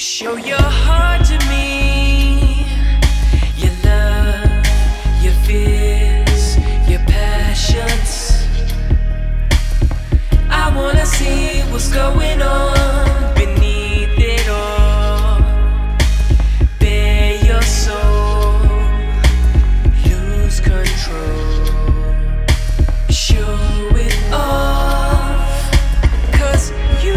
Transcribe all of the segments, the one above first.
Show your heart to me, your love, your fears, your passions. I wanna see what's going on beneath it all. Bare your soul, lose control. Show it off, 'cause you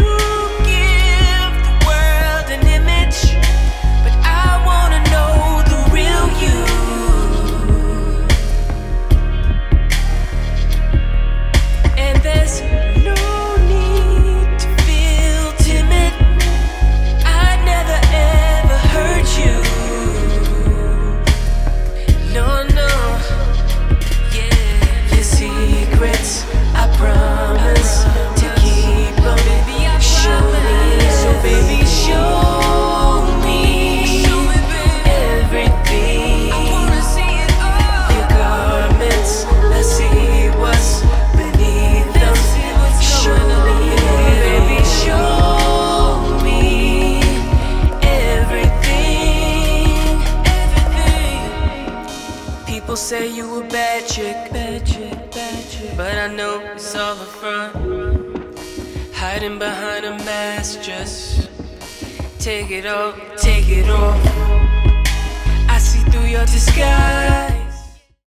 say you a bad chick, bad chick, bad chick, but I know it's all a front, hiding behind a mask. Just take it off, take it off. I see through your disguise.